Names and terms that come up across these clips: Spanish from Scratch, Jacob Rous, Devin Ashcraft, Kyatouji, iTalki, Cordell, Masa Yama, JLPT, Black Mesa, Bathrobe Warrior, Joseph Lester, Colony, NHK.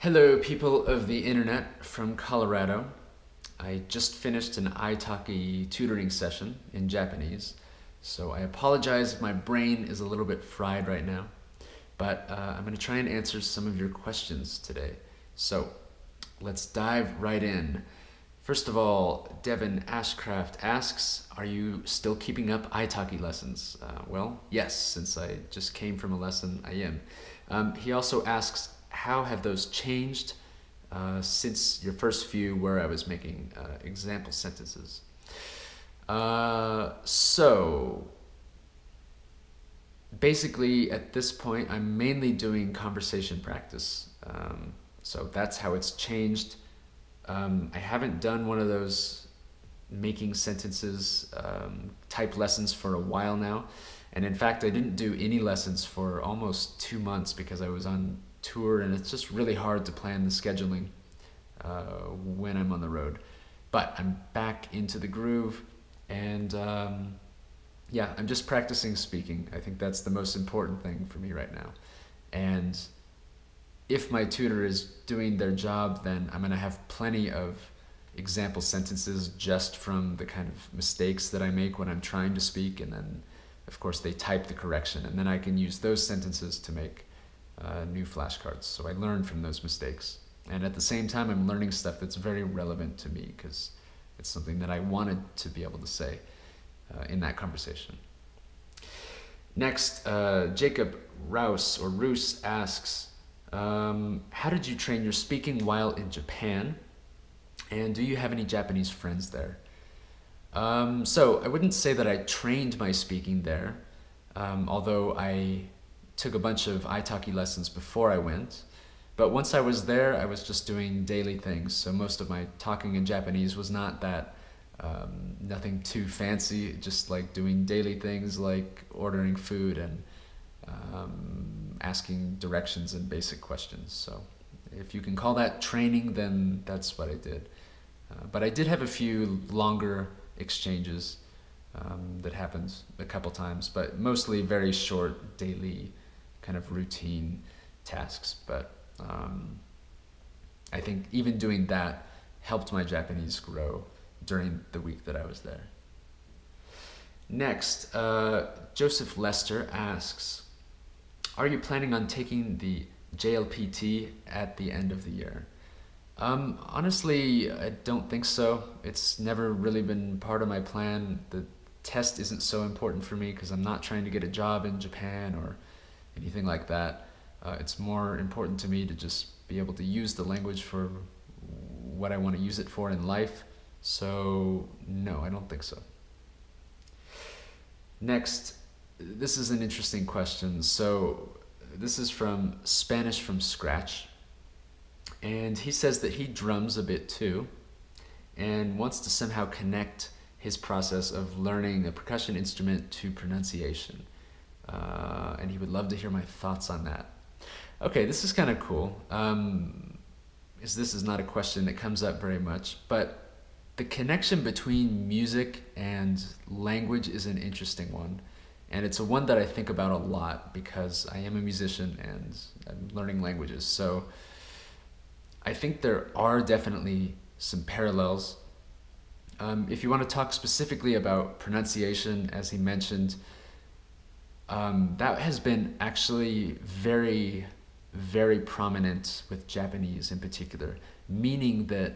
Hello, people of the internet from Colorado. I just finished an iTalki tutoring session in Japanese, so I apologize if my brain is a little bit fried right now, but I'm going to try and answer some of your questions today. So let's dive right in. First of all, Devin Ashcraft asks, are you still keeping up iTalki lessons? Well, yes, since I just came from a lesson, I am. He also asks, how have those changed since your first few where I was making example sentences? So basically at this point I'm mainly doing conversation practice. So that's how it's changed. I haven't done one of those making sentences type lessons for a while now. And in fact, I didn't do any lessons for almost 2 months because I was on tour, and it's just really hard to plan the scheduling when I'm on the road. But I'm back into the groove, and yeah, I'm just practicing speaking. I think that's the most important thing for me right now. And if my tutor is doing their job, then I'm gonna have plenty of example sentences just from the kind of mistakes that I make when I'm trying to speak, and then of course they type the correction, and then I can use those sentences to make new flashcards. So I learn from those mistakes, and at the same time I'm learning stuff that's very relevant to me because it's something that I wanted to be able to say in that conversation. Next, Jacob Rous asks, how did you train your speaking while in Japan, and do you have any Japanese friends there? So I wouldn't say that I trained my speaking there, although I took a bunch of iTalki lessons before I went. But once I was there, I was just doing daily things. So most of my talking in Japanese was not that, nothing too fancy, just like doing daily things like ordering food and asking directions and basic questions. So if you can call that training, then that's what I did. But I did have a few longer exchanges that happened a couple times, but mostly very short daily kind of routine tasks. But I think even doing that helped my Japanese grow during the week that I was there. Next, Joseph Lester asks, are you planning on taking the JLPT at the end of the year? Honestly, I don't think so. It's never really been part of my plan. The test isn't so important for me because I'm not trying to get a job in Japan or anything like that. It's more important to me to just be able to use the language for what I want to use it for in life. So no, I don't think so. Next, this is an interesting question. So this is from Spanish from Scratch, and he says that he drums a bit too and wants to somehow connect his process of learning a percussion instrument to pronunciation. And he would love to hear my thoughts on that. Okay, this is kind of cool. This is not a question that comes up very much, but the connection between music and language is an interesting one. And it's one that I think about a lot because I am a musician and I'm learning languages. So I think there are definitely some parallels. If you want to talk specifically about pronunciation, as he mentioned, that has been actually very, very prominent with Japanese in particular, meaning that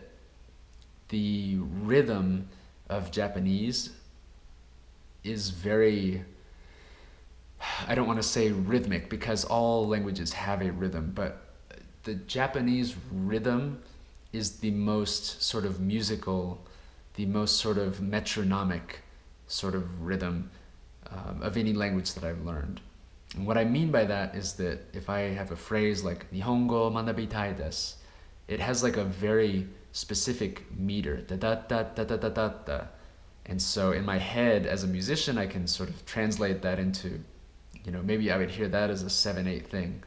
the rhythm of Japanese is very, I don't want to say rhythmic because all languages have a rhythm, but the Japanese rhythm is the most sort of musical, the most sort of metronomic sort of rhythm of any language that I've learned. And what I mean by that is that if I have a phrase like Nihongo manabitai desu, it has like a very specific meter, da da da da da da da da. And so in my head as a musician, I can sort of translate that into, you know, maybe I would hear that as a 7/8 thing.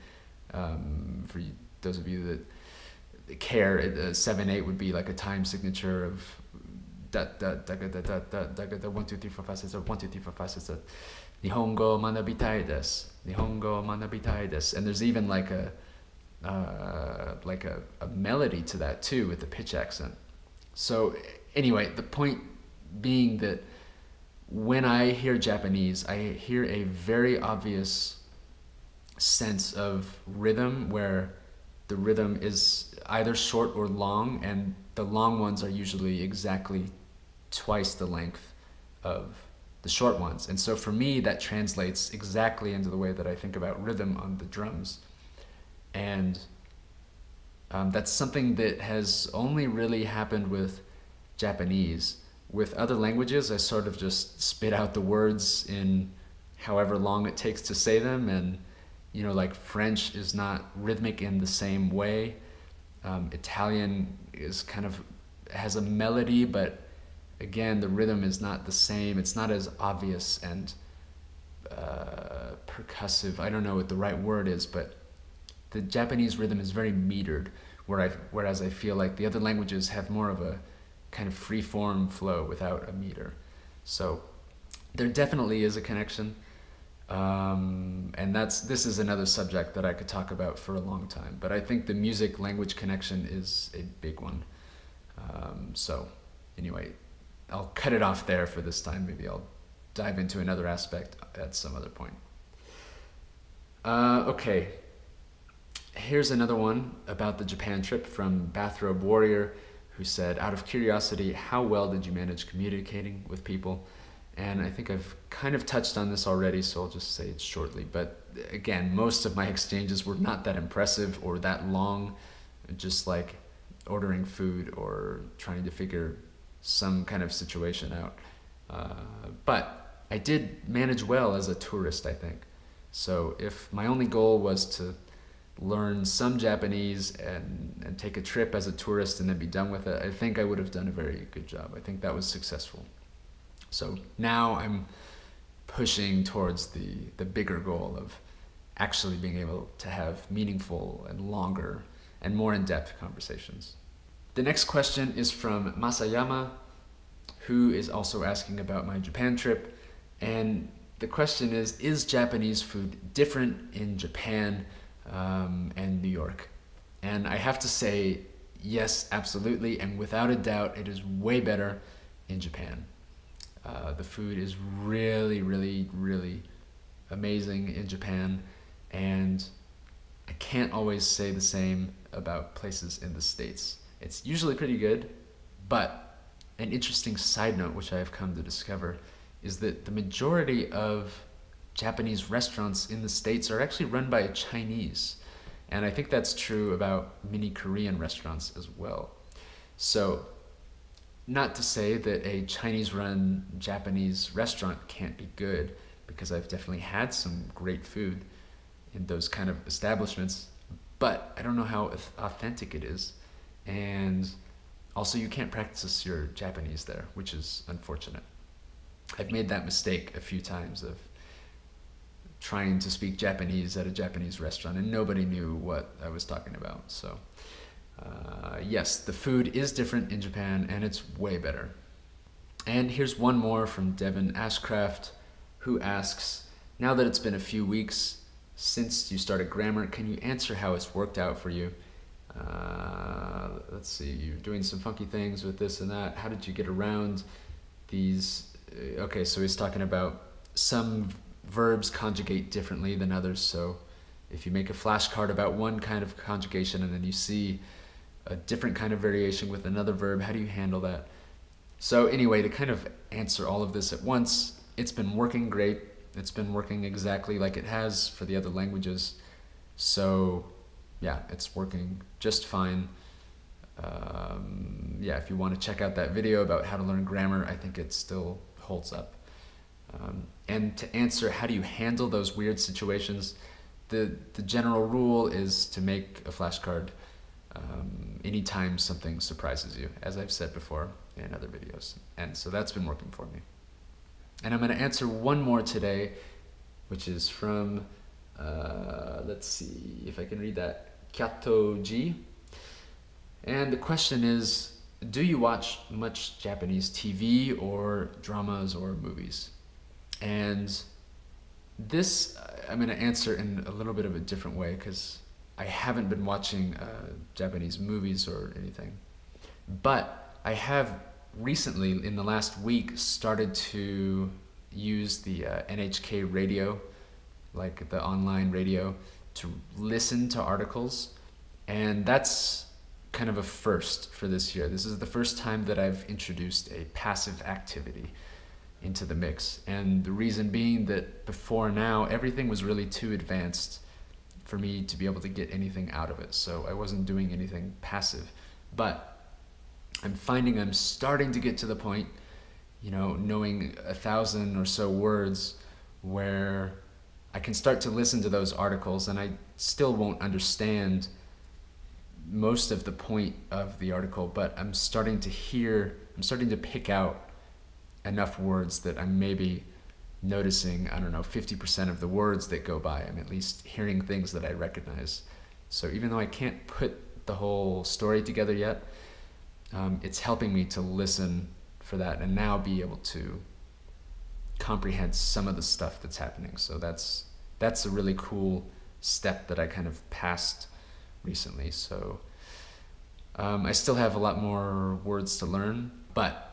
For those of you that care, 7/8 would be like a time signature of da da da da da da da da da 1 2 3 4 5 6 7 1 2 3 4 5 6 7 Nihongo manabitai desu, Nihongo manabitai desu, and there's even like like a melody to that too, with the pitch accent. So anyway, the point being that when I hear Japanese, I hear a very obvious sense of rhythm, where the rhythm is either short or long, and the long ones are usually exactly twice the length of the short ones. And so for me, that translates exactly into the way that I think about rhythm on the drums. And that's something that has only really happened with Japanese. With other languages, I sort of just spit out the words in however long it takes to say them. And, you know, like French is not rhythmic in the same way. Italian is kind of, has a melody, but again, the rhythm is not the same. It's not as obvious and percussive. I don't know what the right word is, but the Japanese rhythm is very metered, whereas I feel like the other languages have more of a kind of free-form flow without a meter. So there definitely is a connection. And this is another subject that I could talk about for a long time, but I think the music-language connection is a big one. So anyway, I'll cut it off there for this time. Maybe I'll dive into another aspect at some other point. Okay, here's another one about the Japan trip from Bathrobe Warrior, who said, out of curiosity, how well did you manage communicating with people? And I think I've kind of touched on this already, so I'll just say it shortly. But again, most of my exchanges were not that impressive or that long, just like ordering food or trying to figure some kind of situation out. But I did manage well as a tourist, I think. So if my only goal was to learn some Japanese and take a trip as a tourist and then be done with it, I think I would have done a very good job. I think that was successful. So now I'm pushing towards the bigger goal of actually being able to have meaningful and longer and more in-depth conversations. The next question is from Masayama, who is also asking about my Japan trip. And the question is Japanese food different in Japan and New York? And I have to say, yes, absolutely, and without a doubt, it is way better in Japan. The food is really, really, really amazing in Japan, and I can't always say the same about places in the States. It's usually pretty good, but an interesting side note, which I have come to discover, is that the majority of Japanese restaurants in the States are actually run by a Chinese. And I think that's true about many Korean restaurants as well. So, not to say that a Chinese-run Japanese restaurant can't be good, because I've definitely had some great food in those kind of establishments, but I don't know how authentic it is. And also, you can't practice your Japanese there, which is unfortunate. I've made that mistake a few times of trying to speak Japanese at a Japanese restaurant, and nobody knew what I was talking about. So yes, the food is different in Japan, and it's way better. And here's one more from Devin Ashcraft, who asks, now that it's been a few weeks since you started grammar, can you answer how it's worked out for you? Let's see, you're doing some funky things with this and that. How did you get around these? Okay, so he's talking about some verbs conjugate differently than others. So if you make a flashcard about one kind of conjugation and then you see a different kind of variation with another verb, how do you handle that? So anyway, to kind of answer all of this at once, it's been working great. It's been working exactly like it has for the other languages. So yeah, it's working just fine. Yeah, if you want to check out that video about how to learn grammar, I think it still holds up. And to answer how do you handle those weird situations, the general rule is to make a flashcard anytime something surprises you, as I've said before in other videos. And so that's been working for me. And I'm going to answer one more today, which is from, let's see if I can read that, Kyatouji. And the question is, do you watch much Japanese TV or dramas or movies? And this I'm going to answer in a little bit of a different way, because I haven't been watching Japanese movies or anything, but I have recently, in the last week, started to use the NHK radio, like the online radio, to listen to articles, and that's kind of a first for this year. This is the first time that I've introduced a passive activity into the mix, and the reason being that before now everything was really too advanced for me to be able to get anything out of it, so I wasn't doing anything passive. But I'm finding I'm starting to get to the point, you know, knowing 1,000 or so words, where I can start to listen to those articles, and I still won't understand most of the point of the article, but I'm starting to hear, I'm starting to pick out enough words that I'm maybe noticing, I don't know, 50% of the words that go by. I'm at least hearing things that I recognize. So even though I can't put the whole story together yet, it's helping me to listen for that and now be able to comprehend some of the stuff that's happening. So that's a really cool step that I kind of passed recently. So I still have a lot more words to learn, but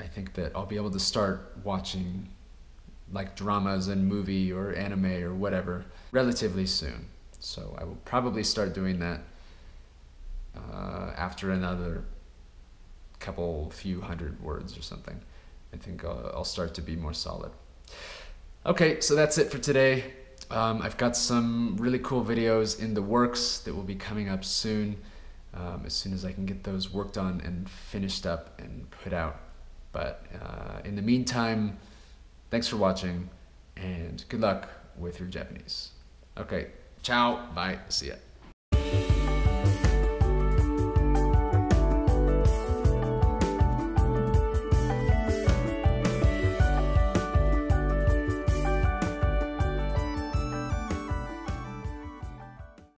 I think that I'll be able to start watching like dramas and movie or anime or whatever relatively soon. So I will probably start doing that after another few hundred words or something. I think I'll start to be more solid. Okay, so that's it for today. I've got some really cool videos in the works that will be coming up soon as I can get those worked on and finished up and put out. But in the meantime, thanks for watching and good luck with your Japanese. Okay, ciao, bye, see ya.